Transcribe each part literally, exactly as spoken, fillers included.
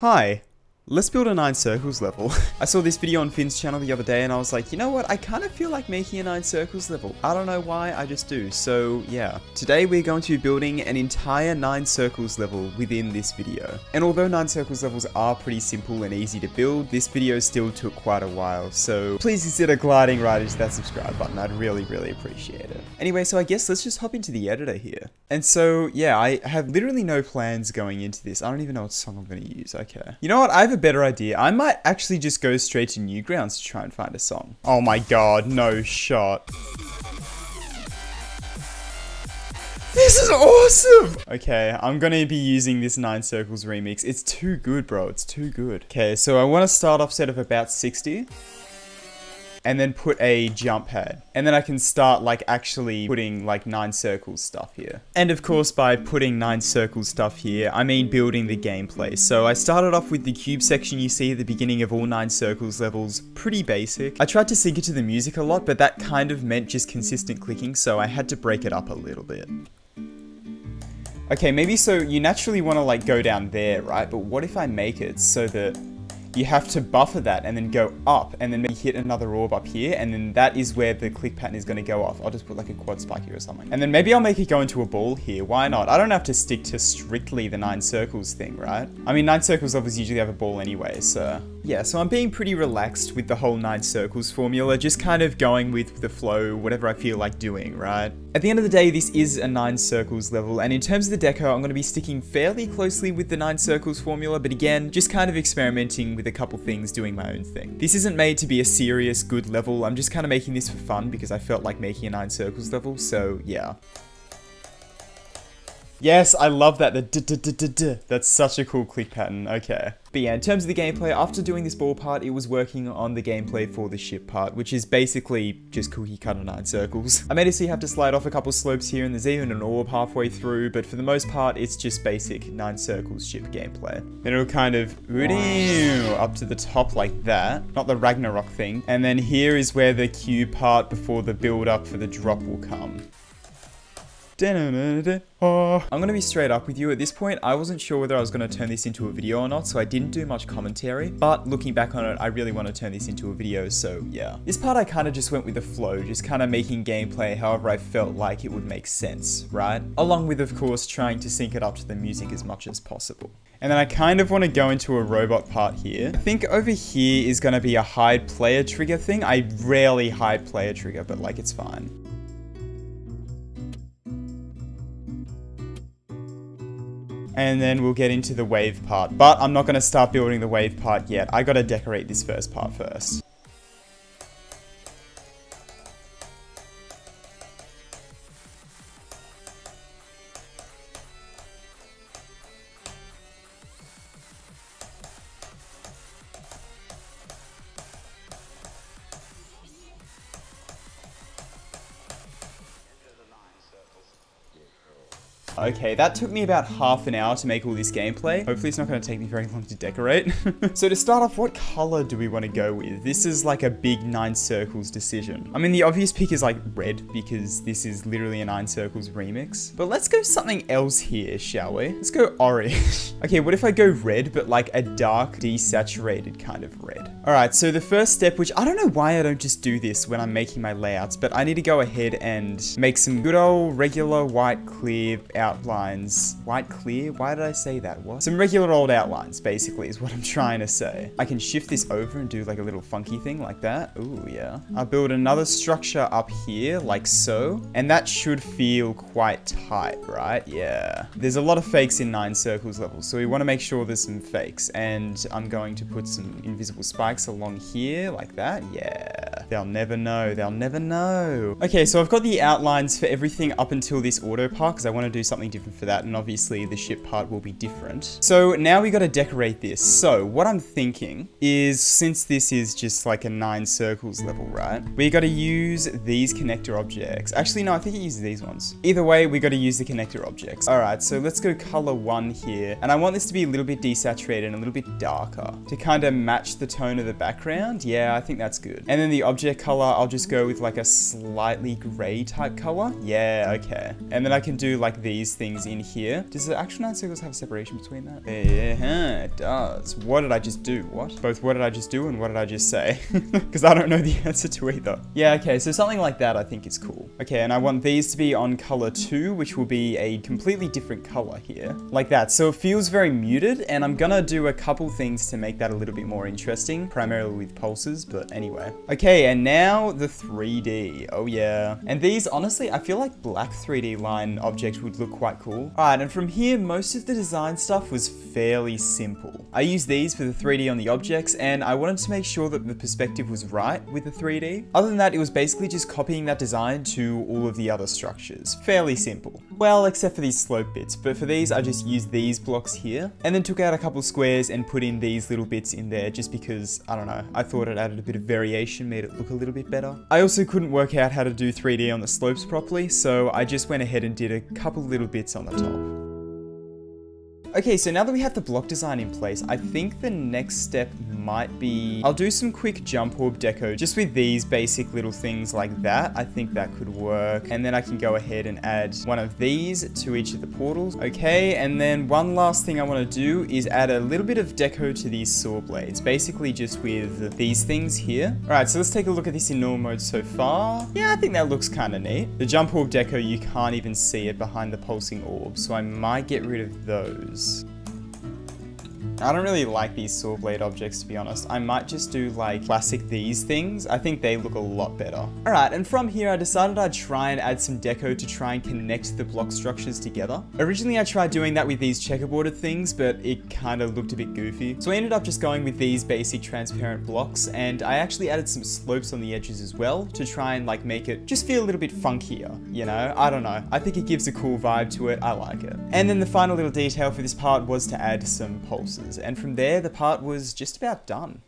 Hi, let's build a nine circles level. I saw this video on Finn's channel the other day and I was like, you know what, I kind of feel like making a nine circles level. I don't know why, I just do, so yeah. Today we're going to be building an entire nine circles level within this video. And although nine circles levels are pretty simple and easy to build, this video still took quite a while, so please consider gliding right into that subscribe button, I'd really, really appreciate it. Anyway, so I guess let's just hop into the editor here. And so, yeah, I have literally no plans going into this. I don't even know what song I'm going to use. Okay. You know what? I have a better idea. I might actually just go straight to Newgrounds to try and find a song. Oh my god, no shot. This is awesome! Okay, I'm gonna be using this nine Circles remix. It's too good, bro. It's too good. Okay, so I want to start off set of about sixty. And then put a jump pad. And then I can start like actually putting like nine circles stuff here. And of course by putting nine circles stuff here, I mean building the gameplay. So I started off with the cube section you see at the beginning of all nine circles levels, pretty basic. I tried to sync it to the music a lot, but that kind of meant just consistent clicking, so I had to break it up a little bit. Okay, maybe so you naturally want to like go down there, right? But what if I make it so that you have to buffer that and then go up and then maybe hit another orb up here, and then that is where the click pattern is going to go off. I'll just put like a quad spike here or something. And then maybe I'll make it go into a ball here. Why not? I don't have to stick to strictly the nine circles thing, right? I mean, nine circles levels usually have a ball anyway, so... yeah, so I'm being pretty relaxed with the whole nine circles formula, just kind of going with the flow, whatever I feel like doing, right? At the end of the day, this is a nine circles level, and in terms of the deco, I'm going to be sticking fairly closely with the nine circles formula, but again, just kind of experimenting with a couple things, doing my own thing. This isn't made to be a serious good level, I'm just kind of making this for fun because I felt like making a nine circles level, so yeah. Yes, I love that, the d-d-d-d-d-d. That's such a cool click pattern, okay. But yeah, in terms of the gameplay, after doing this ball part, it was working on the gameplay for the ship part, which is basically just cookie cutter nine circles. I made it so you have to slide off a couple slopes here, and there's even an orb halfway through, but for the most part, it's just basic nine circles ship gameplay. Then it'll kind of up to the top like that, not the Ragnarok thing. And then here is where the cube part before the build up for the drop will come. Oh. I'm gonna be straight up with you. At this point, I wasn't sure whether I was gonna turn this into a video or not, so I didn't do much commentary, but looking back on it, I really want to turn this into a video, so yeah. This part I kind of just went with the flow, just kind of making gameplay however I felt like it would make sense, right? Along with, of course, trying to sync it up to the music as much as possible. And then I kind of want to go into a robot part here. I think over here is gonna be a hide player trigger thing. I rarely hide player trigger, but like it's fine. And then we'll get into the wave part. But I'm not going to start building the wave part yet. I got to decorate this first part first. Okay, that took me about half an hour to make all this gameplay. Hopefully it's not going to take me very long to decorate. So to start off, what color do we want to go with? This is like a big nine circles decision. I mean, the obvious pick is like red because this is literally a nine circles remix. But let's go something else here, shall we? Let's go orange. Okay, what if I go red, but like a dark, desaturated kind of red? All right, so the first step, which I don't know why I don't just do this when I'm making my layouts, but I need to go ahead and make some good old regular white clear out outlines. White clear? Why did I say that? What? Some regular old outlines, basically, is what I'm trying to say. I can shift this over and do like a little funky thing like that. Ooh, yeah. I'll build another structure up here, like so. And that should feel quite tight, right? Yeah. There's a lot of fakes in nine circles levels, so we want to make sure there's some fakes. And I'm going to put some invisible spikes along here, like that. Yeah. They'll never know. They'll never know. Okay, so I've got the outlines for everything up until this auto part, because I want to do something different for that, and obviously the ship part will be different. So now we got to decorate this. So what I'm thinking is, since this is just like a nine circles level, right, we got to use these connector objects. Actually no, I think it uses these ones. Either way, we got to use the connector objects. All right, so let's go color one here, and I want this to be a little bit desaturated and a little bit darker to kind of match the tone of the background. Yeah, I think that's good. And then the object object color, I'll just go with like a slightly gray type color. Yeah, okay. And then I can do like these things in here. Does the actual nine circles have separation between that? Yeah, it does. What did I just do? What? Both what did I just do and what did I just say? Because I don't know the answer to either. Yeah, okay, so something like that I think is cool. Okay, and I want these to be on color two, which will be a completely different color here. Like that, so it feels very muted, and I'm gonna do a couple things to make that a little bit more interesting, primarily with pulses, but anyway. Okay, and now the three D, oh yeah. And these, honestly, I feel like black three D line objects would look quite cool. All right, and from here, most of the design stuff was fairly simple. I used these for the three D on the objects, and I wanted to make sure that the perspective was right with the three D. Other than that, it was basically just copying that design to all of the other structures. Fairly simple. Well, except for these slope bits, but for these, I just used these blocks here, and then took out a couple squares and put in these little bits in there just because, I don't know, I thought it added a bit of variation, made it look a little bit better. I also couldn't work out how to do three D on the slopes properly, so I just went ahead and did a couple little bits on the top. Okay, so now that we have the block design in place, I think the next step might be... I'll do some quick jump orb deco just with these basic little things like that. I think that could work. And then I can go ahead and add one of these to each of the portals. Okay, and then one last thing I want to do is add a little bit of deco to these saw blades. Basically just with these things here. Alright, so let's take a look at this in normal mode so far. Yeah, I think that looks kind of neat. The jump orb deco, you can't even see it behind the pulsing orb, so I might get rid of those. I don't really like these saw blade objects, to be honest. I might just do like classic these things. I think they look a lot better. All right, and from here I decided I'd try and add some deco to try and connect the block structures together. Originally I tried doing that with these checkerboarded things, but it kind of looked a bit goofy. So I ended up just going with these basic transparent blocks, and I actually added some slopes on the edges as well to try and like make it just feel a little bit funkier, you know? I don't know. I think it gives a cool vibe to it. I like it. And then the final little detail for this part was to add some pulses. And from there, the part was just about done.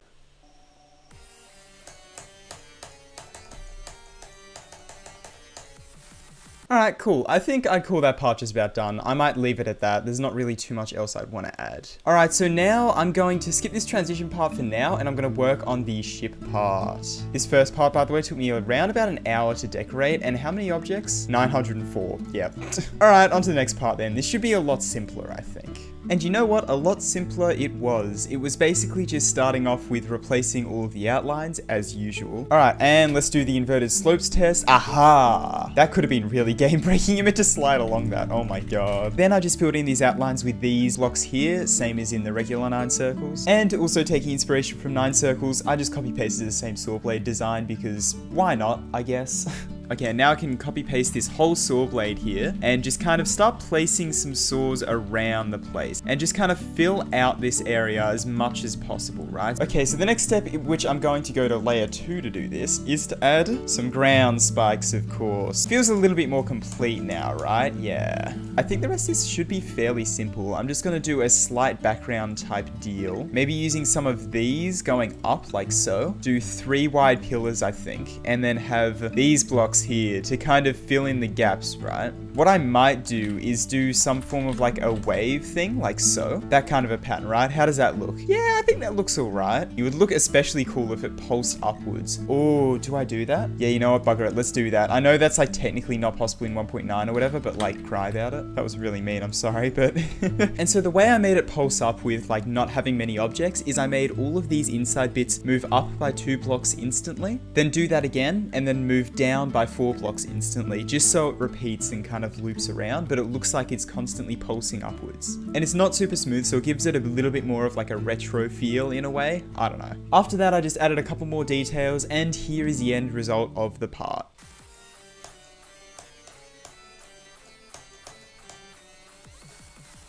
Alright, cool. I think I'd call that part just about done. I might leave it at that. There's not really too much else I'd want to add. Alright, so now I'm going to skip this transition part for now, and I'm going to work on the ship part. This first part, by the way, took me around about an hour to decorate, and how many objects? nine hundred and four. Yep. Alright, on to the next part then. This should be a lot simpler, I think. And you know what? A lot simpler it was. It was basically just starting off with replacing all of the outlines as usual. All right, and let's do the inverted slopes test. Aha! That could have been really game-breaking. You meant to slide along that. Oh my god. Then I just filled in these outlines with these blocks here, same as in the regular nine circles. And also taking inspiration from nine circles, I just copy-pasted the same saw blade design because why not, I guess. Okay, now I can copy paste this whole saw blade here and just kind of start placing some saws around the place and just kind of fill out this area as much as possible, right? Okay, so the next step, which I'm going to go to layer two to do this, is to add some ground spikes, of course. Feels a little bit more complete now, right? Yeah. I think the rest of this should be fairly simple. I'm just gonna do a slight background type deal. Maybe using some of these going up like so. Do three wide pillars, I think, and then have these blocks here to kind of fill in the gaps, right? What I might do is do some form of like a wave thing, like so. That kind of a pattern, right? How does that look? Yeah, I think that looks all right. It would look especially cool if it pulsed upwards. Oh, do I do that? Yeah, you know what? Bugger it. Let's do that. I know that's like technically not possible in one point nine or whatever, but like cry about it. That was really mean. I'm sorry, but... And so the way I made it pulse up with like not having many objects is I made all of these inside bits move up by two blocks instantly, then do that again, and then move down by four blocks instantly, just so it repeats and kind of loops around, but it looks like it's constantly pulsing upwards. And it's not super smooth, so it gives it a little bit more of like a retro feel in a way. I don't know. After that, I just added a couple more details, and here is the end result of the part.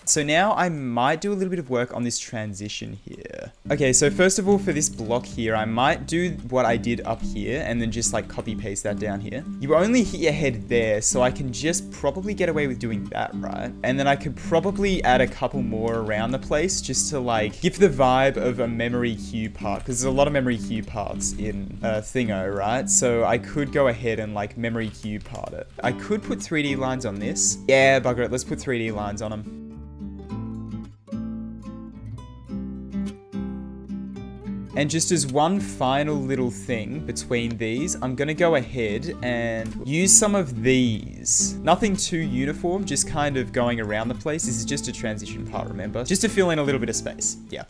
So now I might do a little bit of work on this transition here. Okay, so first of all, for this block here, I might do what I did up here and then just like copy paste that down here. You only hit your head there, so I can just probably get away with doing that, right? And then I could probably add a couple more around the place just to like give the vibe of a memory cue part, because there's a lot of memory cue parts in uh, Thingo, right? So I could go ahead and like memory cue part it. I could put three D lines on this. Yeah, bugger it, let's put three D lines on them. And just as one final little thing between these, I'm gonna go ahead and use some of these. Nothing too uniform, just kind of going around the place. This is just a transition part, remember? Just to fill in a little bit of space, yeah.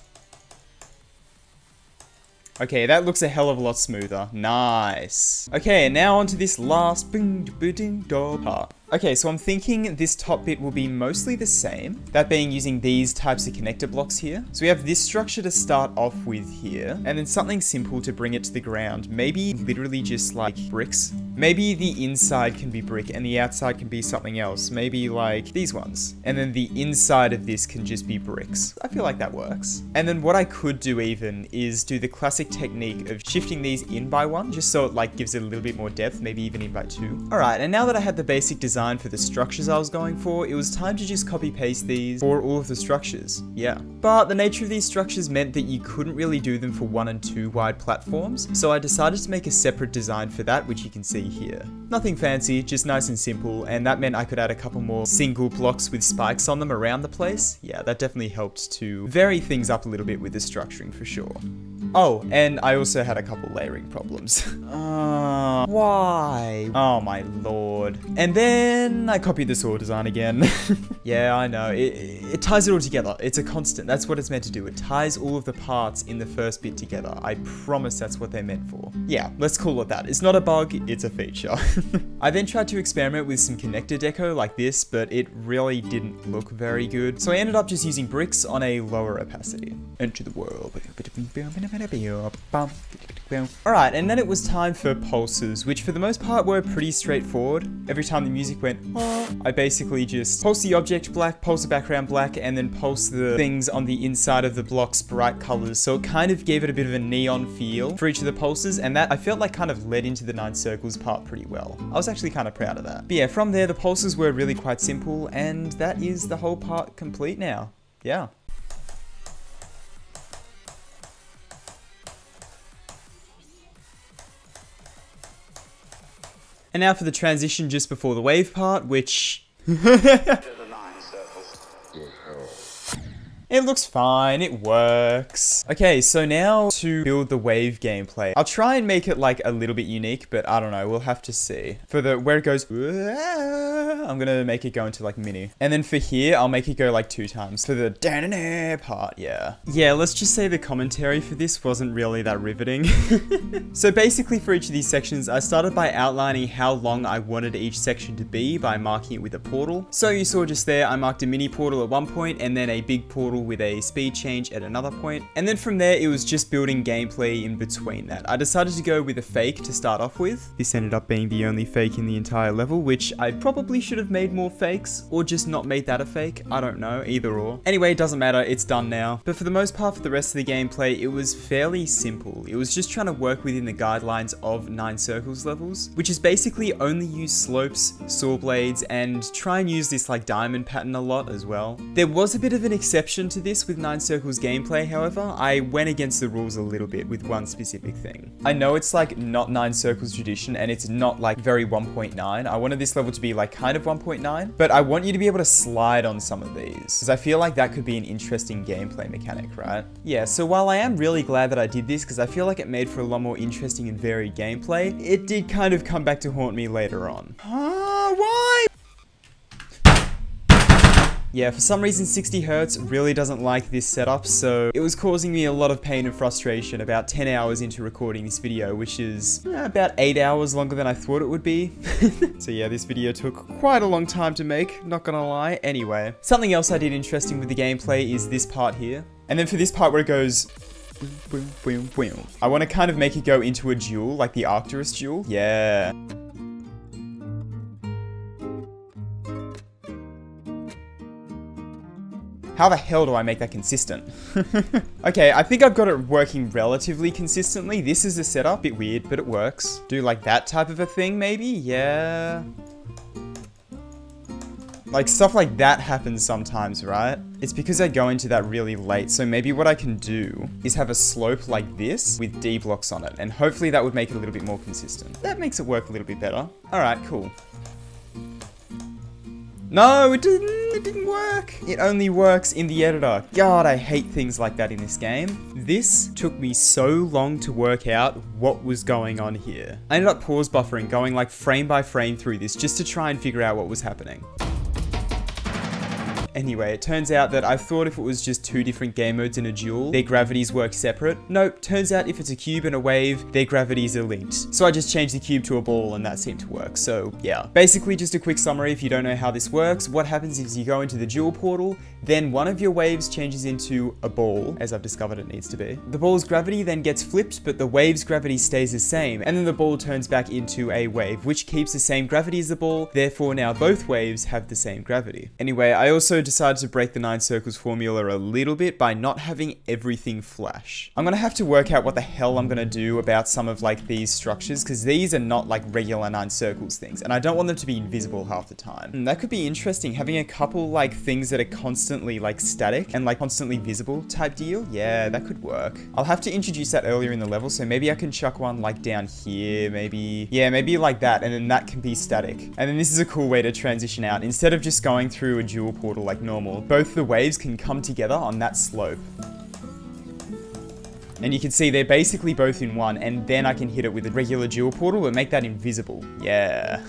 Okay, that looks a hell of a lot smoother. Nice. Okay, and now onto this last part. Okay, so I'm thinking this top bit will be mostly the same. That being using these types of connector blocks here. So we have this structure to start off with here, and then something simple to bring it to the ground. Maybe literally just like bricks. Maybe the inside can be brick and the outside can be something else. Maybe like these ones. And then the inside of this can just be bricks. I feel like that works. And then what I could do even is do the classic technique of shifting these in by one, just so it like gives it a little bit more depth, maybe even in by two. All right, and now that I had the basic design for the structures I was going for, it was time to just copy paste these for all of the structures. Yeah. But the nature of these structures meant that you couldn't really do them for one and two wide platforms. So I decided to make a separate design for that, which you can see here. Nothing fancy, just nice and simple. And that meant I could add a couple more single blocks with spikes on them around the place. Yeah, that definitely helped to vary things up a little bit with the structuring for sure. Oh, and I also had a couple layering problems. uh, why? Oh my lord. And then I copied this all design again. Yeah, I know. It, it ties it all together. It's a constant. That's what it's meant to do. It ties all of the parts in the first bit together. I promise that's what they're meant for. Yeah, let's call it that. It's not a bug. It's a feature. I then tried to experiment with some connector deco like this, but it really didn't look very good. So I ended up just using bricks on a lower opacity. Enter the world. Alright, and then it was time for pulses, which for the most part were pretty straightforward. Every time the music went, oh, I basically just pulse the object black, pulse the background black, and then pulse the things on the inside of the blocks bright colors. So it kind of gave it a bit of a neon feel for each of the pulses, and that I felt like kind of led into the Nine Circles part pretty well. I was actually kind of proud of that. But yeah, from there the pulses were really quite simple, and that is the whole part complete now. Yeah. And now for the transition just before the wave part, which... It looks fine, it works. Okay, so now to build the wave gameplay. I'll try and make it like a little bit unique, but I don't know, we'll have to see. For the, where it goes, I'm gonna make it go into like mini. And then for here, I'll make it go like two times for the da-na-na part, yeah. Yeah, let's just say the commentary for this wasn't really that riveting. So basically for each of these sections, I started by outlining how long I wanted each section to be by marking it with a portal. So you saw just there, I marked a mini portal at one point and then a big portal with a speed change at another point. And then from there, it was just building gameplay in between that. I decided to go with a fake to start off with. This ended up being the only fake in the entire level, which I probably should have made more fakes or just not made that a fake. I don't know, either or. Anyway, it doesn't matter, it's done now. But for the most part, for the rest of the gameplay, it was fairly simple. It was just trying to work within the guidelines of Nine Circles levels, which is basically only use slopes, saw blades, and try and use this like diamond pattern a lot as well. There was a bit of an exception to this with Nine Circles gameplay, however. I went against the rules a little bit with one specific thing. I know it's like not Nine Circles tradition and it's not like very one point nine. I wanted this level to be like kind of one point nine, but I want you to be able to slide on some of these because I feel like that could be an interesting gameplay mechanic, right? Yeah, so while I am really glad that I did this because I feel like it made for a lot more interesting and varied gameplay, it did kind of come back to haunt me later on. Ah, why? Yeah, for some reason sixty hertz really doesn't like this setup, so it was causing me a lot of pain and frustration about ten hours into recording this video, which is eh, about eight hours longer than I thought it would be. So yeah, this video took quite a long time to make, not gonna lie. Anyway, something else I did interesting with the gameplay is this part here. And then for this part where it goes... I want to kind of make it go into a duel, like the Arcturus duel. Yeah. How the hell do I make that consistent? Okay, I think I've got it working relatively consistently. This is a setup, bit weird, but it works. Do like that type of a thing maybe, yeah. Like stuff like that happens sometimes, right? It's because I go into that really late, so maybe what I can do is have a slope like this with D blocks on it, and hopefully that would make it a little bit more consistent. That makes it work a little bit better. All right, cool. No, it didn't. it didn't work. It only works in the editor. God, I hate things like that in this game. This took me so long to work out what was going on here. I ended up pause buffering, going like frame by frame through this just to try and figure out what was happening. Anyway, it turns out that I thought if it was just two different game modes in a duel, their gravities work separate. Nope, turns out if it's a cube and a wave, their gravities are linked. So I just changed the cube to a ball and that seemed to work, so yeah. Basically, just a quick summary if you don't know how this works. What happens is you go into the duel portal, then one of your waves changes into a ball, as I've discovered it needs to be. The ball's gravity then gets flipped, but the wave's gravity stays the same, and then the ball turns back into a wave, which keeps the same gravity as the ball, therefore now both waves have the same gravity. Anyway, I also decided to break the nine circles formula a little bit by not having everything flash. I'm gonna have to work out what the hell I'm gonna do about some of like these structures, because these are not like regular nine circles things, and I don't want them to be invisible half the time. And that could be interesting, having a couple like things that are constantly like static and like constantly visible type deal. Yeah, that could work. I'll have to introduce that earlier in the level, so maybe I can chuck one like down here, maybe. Yeah, maybe like that, and then that can be static. And then this is a cool way to transition out. Instead of just going through a dual portal like normal, both the waves can come together on that slope. And you can see they're basically both in one, and then I can hit it with a regular dual portal and make that invisible. Yeah.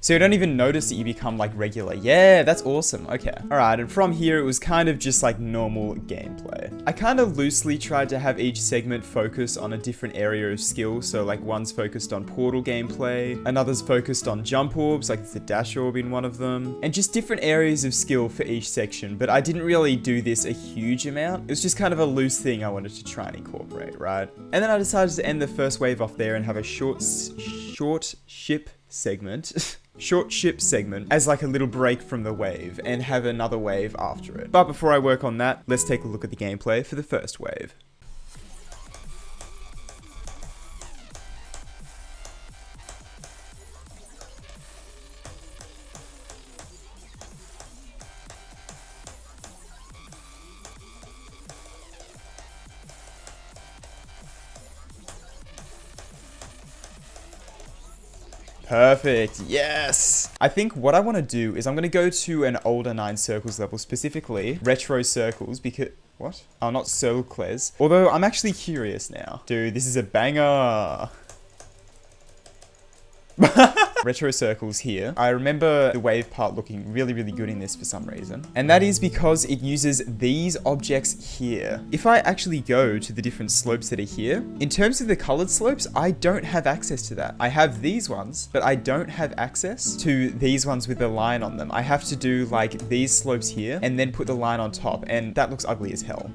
So you don't even notice that you become like regular. Yeah, that's awesome. Okay. All right. And from here, it was kind of just like normal gameplay. I kind of loosely tried to have each segment focus on a different area of skill. So like one's focused on portal gameplay, another's focused on jump orbs, like the dash orb in one of them, and just different areas of skill for each section. But I didn't really do this a huge amount. It was just kind of a loose thing I wanted to try and incorporate. Right? And then I decided to end the first wave off there and have a short, short ship segment. Short ship segment as like a little break from the wave, and have another wave after it. But before I work on that, let's take a look at the gameplay for the first wave. Perfect, yes! I think what I want to do is I'm going to go to an older nine circles level, specifically Retro Circles, because... what? Oh, not Circles. Although, I'm actually curious now. Dude, this is a banger! Retro Circles here. I remember the wave part looking really, really good in this for some reason. And that is because it uses these objects here. If I actually go to the different slopes that are here, in terms of the colored slopes, I don't have access to that. I have these ones, but I don't have access to these ones with the line on them. I have to do like these slopes here and then put the line on top, and that looks ugly as hell.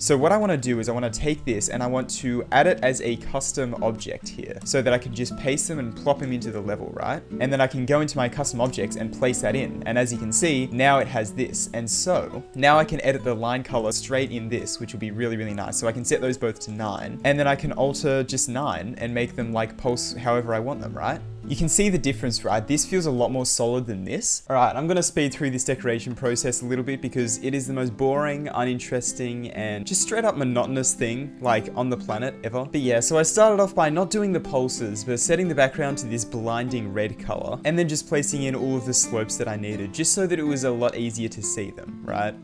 So what I want to do is I want to take this and I want to add it as a custom object here, so that I can just paste them and plop them into the level, right? And then I can go into my custom objects and place that in. And as you can see, now it has this. And so now I can edit the line color straight in this, which will be really, really nice. So I can set those both to nine, and then I can alter just nine and make them like pulse however I want them, right? You can see the difference, right? This feels a lot more solid than this. All right, I'm gonna speed through this decoration process a little bit because it is the most boring, uninteresting, and just straight up monotonous thing, like on the planet ever. But yeah, so I started off by not doing the pulses, but setting the background to this blinding red color, and then just placing in all of the slopes that I needed, just so that it was a lot easier to see them, right?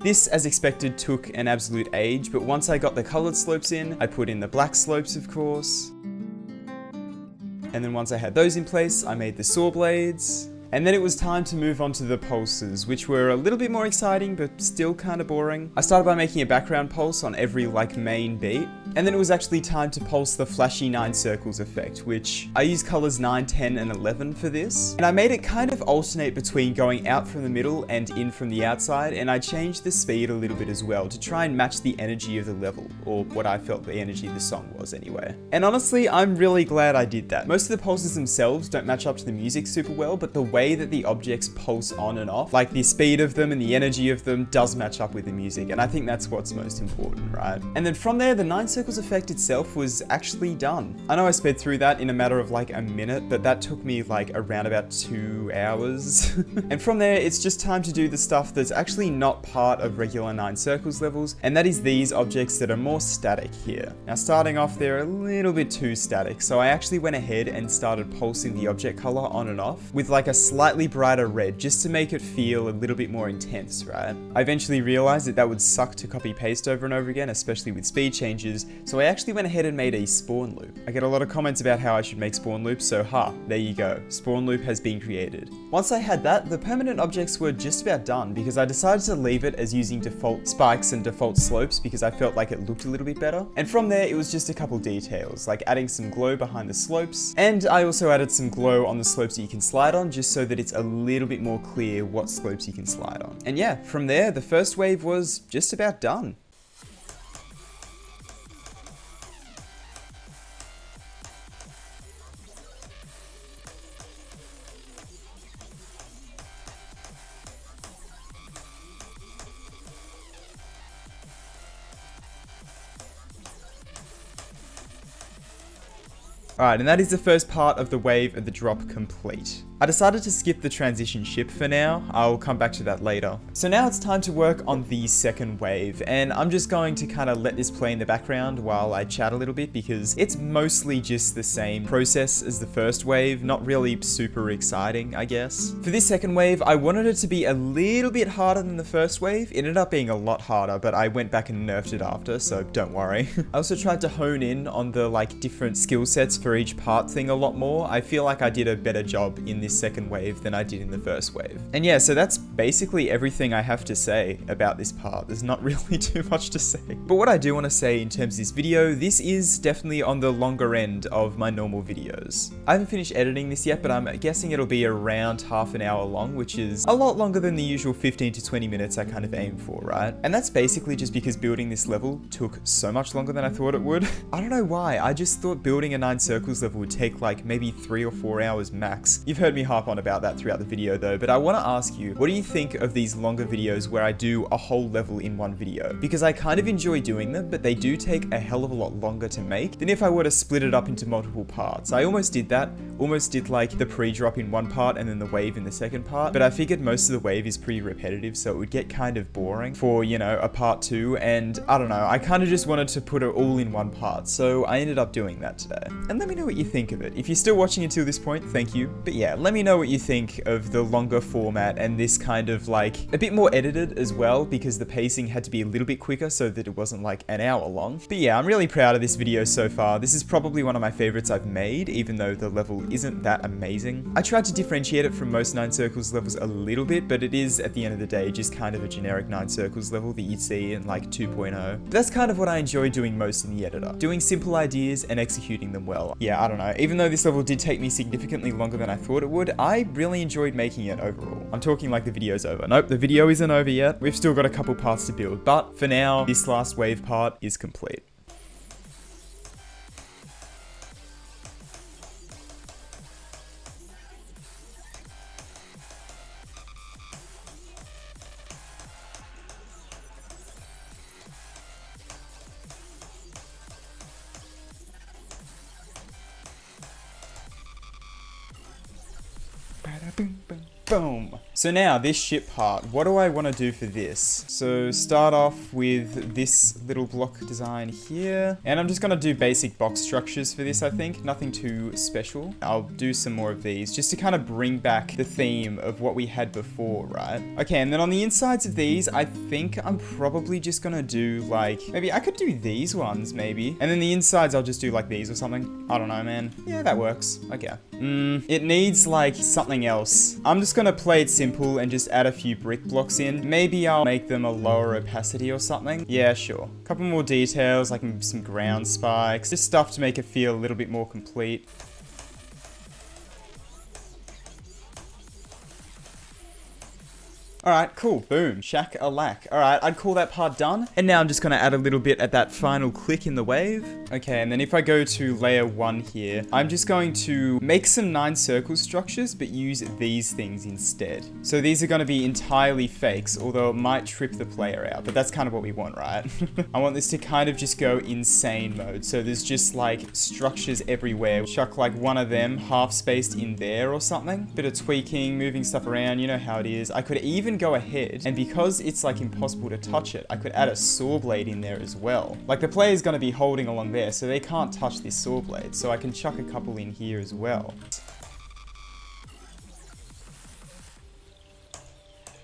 This, as expected, took an absolute age, but once I got the colored slopes in, I put in the black slopes, of course. And then once I had those in place, I made the saw blades. And then it was time to move on to the pulses, which were a little bit more exciting, but still kind of boring. I started by making a background pulse on every, like, main beat. And then it was actually time to pulse the flashy nine circles effect, which I use colors nine, ten, and eleven for this. And I made it kind of alternate between going out from the middle and in from the outside, and I changed the speed a little bit as well to try and match the energy of the level, or what I felt the energy of the song was anyway. And honestly, I'm really glad I did that. Most of the pulses themselves don't match up to the music super well, but the way way that the objects pulse on and off, like the speed of them and the energy of them, does match up with the music, and I think that's what's most important, right? And then from there, the Nine Circles effect itself was actually done. I know I sped through that in a matter of like a minute, but that took me like around about two hours. And from there, it's just time to do the stuff that's actually not part of regular Nine Circles levels, and that is these objects that are more static here. Now, starting off, they're a little bit too static, so I actually went ahead and started pulsing the object color on and off with like a slightly brighter red, just to make it feel a little bit more intense, right? I eventually realized that that would suck to copy paste over and over again, especially with speed changes, so I actually went ahead and made a spawn loop. I get a lot of comments about how I should make spawn loops, so ha, there you go, spawn loop has been created. Once I had that, the permanent objects were just about done, because I decided to leave it as using default spikes and default slopes because I felt like it looked a little bit better. And from there, it was just a couple details, like adding some glow behind the slopes, and I also added some glow on the slopes that you can slide on, just so that it's a little bit more clear what slopes you can slide on. And yeah, from there, the first wave was just about done. Alright, and that is the first part of the wave of the drop complete. I decided to skip the transition ship for now. I'll come back to that later. So now it's time to work on the second wave, and I'm just going to kind of let this play in the background while I chat a little bit, because it's mostly just the same process as the first wave, not really super exciting, I guess. For this second wave, I wanted it to be a little bit harder than the first wave. It ended up being a lot harder, but I went back and nerfed it after, so don't worry. I also tried to hone in on the like different skill sets for each part thing a lot more. I feel like I did a better job in this second wave than I did in the first wave. And yeah, so that's basically everything I have to say about this part. There's not really too much to say. But what I do want to say in terms of this video, this is definitely on the longer end of my normal videos. I haven't finished editing this yet, but I'm guessing it'll be around half an hour long, which is a lot longer than the usual fifteen to twenty minutes I kind of aim for, right? And that's basically just because building this level took so much longer than I thought it would. I don't know why. I just thought building a Nine Circles level would take like maybe three or four hours max. You've heard me harp on about that throughout the video though, but I want to ask you, what do you think of these longer videos where I do a whole level in one video? Because I kind of enjoy doing them, but they do take a hell of a lot longer to make than if I were to split it up into multiple parts. I almost did that, almost did like the pre-drop in one part and then the wave in the second part, but I figured most of the wave is pretty repetitive, so it would get kind of boring for, you know, a part two, and I don't know, I kind of just wanted to put it all in one part, so I ended up doing that today. And let me know what you think of it. If you're still watching until this point, thank you, but yeah, let me know what you think of the longer format and this kind of like a bit more edited as well, because the pacing had to be a little bit quicker so that it wasn't like an hour long. But yeah, I'm really proud of this video so far. This is probably one of my favorites I've made, even though the level isn't that amazing. I tried to differentiate it from most Nine Circles levels a little bit, but it is at the end of the day just kind of a generic Nine Circles level that you'd see in like two point oh. But that's kind of what I enjoy doing most in the editor, doing simple ideas and executing them well. Yeah, I don't know. Even though this level did take me significantly longer than I thought it would, I really enjoyed making it overall. I'm talking like the video's over. Nope, the video isn't over yet. We've still got a couple parts to build, but for now, this last wave part is complete. Boom, boom, boom. So now this ship part, what do I want to do for this? So start off with this little block design here, and I'm just going to do basic box structures for this, I think. Nothing too special. I'll do some more of these just to kind of bring back the theme of what we had before, right? Okay, and then on the insides of these, I think I'm probably just going to do like, maybe I could do these ones maybe. And then the insides, I'll just do like these or something. I don't know, man. Yeah, that works. Okay. Mm, it needs like something else. I'm just gonna play it simple and just add a few brick blocks in. Maybe I'll make them a lower opacity or something. Yeah, sure. Couple more details, like some ground spikes, just stuff to make it feel a little bit more complete. Alright, cool. Boom. Shack-a-lack. Alright, I'd call that part done. And now I'm just gonna add a little bit at that final click in the wave. Okay, and then if I go to layer one here, I'm just going to make some nine circle structures, but use these things instead. So these are gonna be entirely fakes, although it might trip the player out, but that's kind of what we want, right? I want this to kind of just go insane mode. So there's just like structures everywhere. Chuck like one of them half-spaced in there or something. Bit of tweaking, moving stuff around, you know how it is. I could even go ahead, and because it's like impossible to touch it, I could add a saw blade in there as well. Like the player is going to be holding along there, so they can't touch this saw blade, so I can chuck a couple in here as well.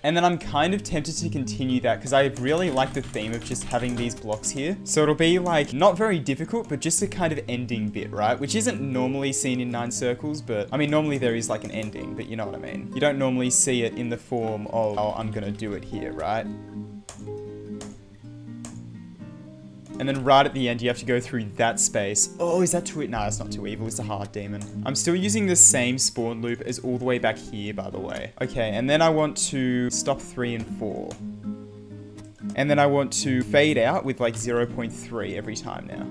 And then I'm kind of tempted to continue that because I really like the theme of just having these blocks here. So it'll be like, not very difficult, but just a kind of ending bit, right? Which isn't normally seen in Nine Circles, but I mean, normally there is like an ending, but you know what I mean? You don't normally see it in the form of, oh, I'm gonna do it here, right? And then right at the end, you have to go through that space. Oh, is that too evil? Nah, it's not too evil. It's a hard demon. I'm still using the same spawn loop as all the way back here, by the way. Okay, and then I want to stop three and four. And then I want to fade out with like zero point three every time now.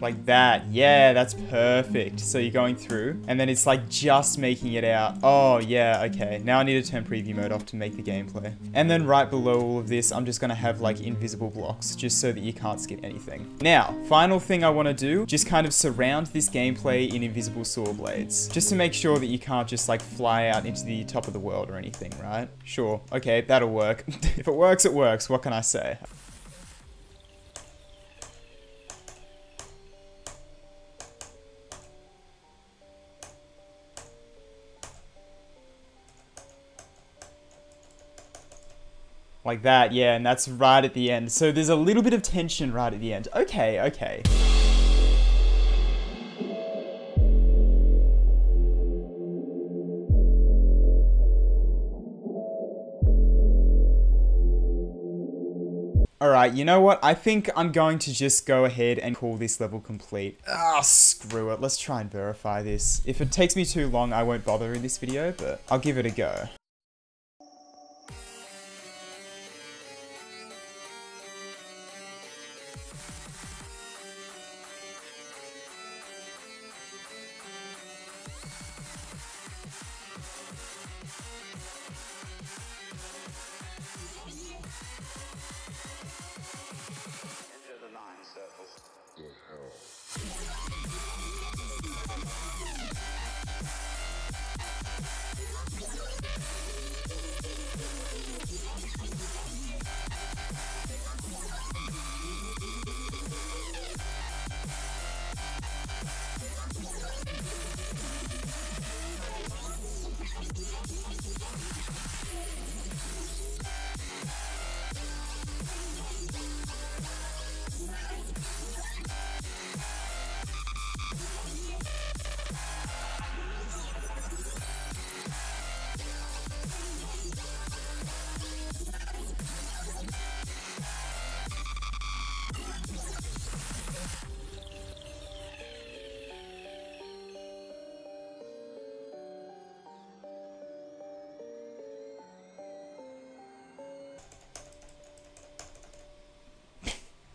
Like that. Yeah, that's perfect. So you're going through and then it's like just making it out. Oh yeah, okay. Now I need to turn preview mode off to make the gameplay. And then right below all of this, I'm just going to have like invisible blocks just so that you can't skip anything. Now, final thing I want to do, just kind of surround this gameplay in invisible saw blades, just to make sure that you can't just like fly out into the top of the world or anything, right? Sure. Okay, that'll work. If it works, it works. What can I say? Like that, yeah, and that's right at the end. So there's a little bit of tension right at the end. Okay, okay. Alright, you know what? I think I'm going to just go ahead and call this level complete. Ah, screw it. Let's try and verify this. If it takes me too long, I won't bother in this video, but I'll give it a go.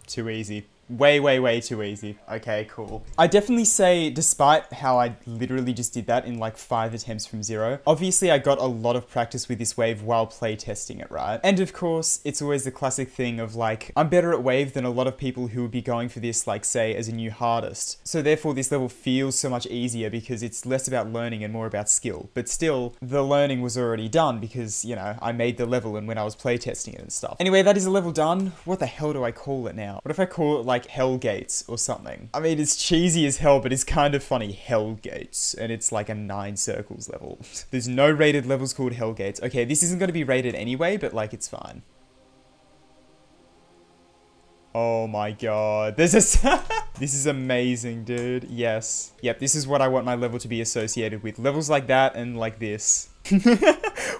Too easy. Way, way, way too easy. Okay, cool. I definitely say, despite how I literally just did that in like five attempts from zero, obviously I got a lot of practice with this wave while playtesting it, right? And of course, it's always the classic thing of like, I'm better at wave than a lot of people who would be going for this, like say, as a new hardest. So therefore this level feels so much easier because it's less about learning and more about skill. But still, the learning was already done because, you know, I made the level and when I was playtesting it and stuff. Anyway, that is a level done. What the hell do I call it now? What if I call it like, like Hell Gates or something? I mean, it's cheesy as hell, but it's kind of funny. Hell Gates, and it's like a Nine Circles level. There's no rated levels called Hell Gates. Okay, this isn't going to be rated anyway, but like, it's fine. Oh my god, there's a this is amazing, dude. Yes. Yep, this is what I want my level to be associated with. Levels like that and like this.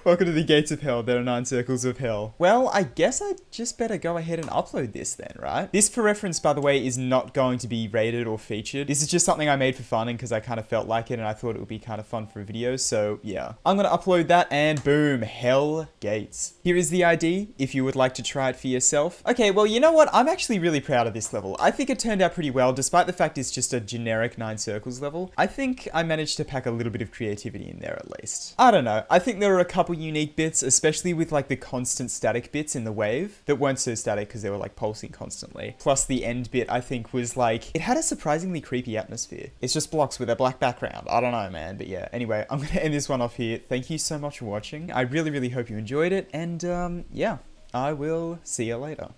Welcome to the gates of hell. There are nine circles of hell. Well, I guess I just better go ahead and upload this then, right? This, for reference, by the way, is not going to be rated or featured. This is just something I made for fun and because I kind of felt like it and I thought it would be kind of fun for a video, so yeah. I'm gonna upload that and boom, Hell Gates. Here is the I D if you would like to try it for yourself. Okay, well, you know what? I'm actually really proud of this level. I think it turned out pretty well, despite the fact it's just a generic Nine Circles level. I think I managed to pack a little bit of creativity in there at least. I don't know. I think there were a couple unique bits, especially with like the constant static bits in the wave that weren't so static because they were like pulsing constantly. Plus the end bit, I think, was like, it had a surprisingly creepy atmosphere. It's just blocks with a black background. I don't know, man. But yeah, anyway, I'm gonna end this one off here. Thank you so much for watching. I really, really hope you enjoyed it. And um, yeah, I will see you later.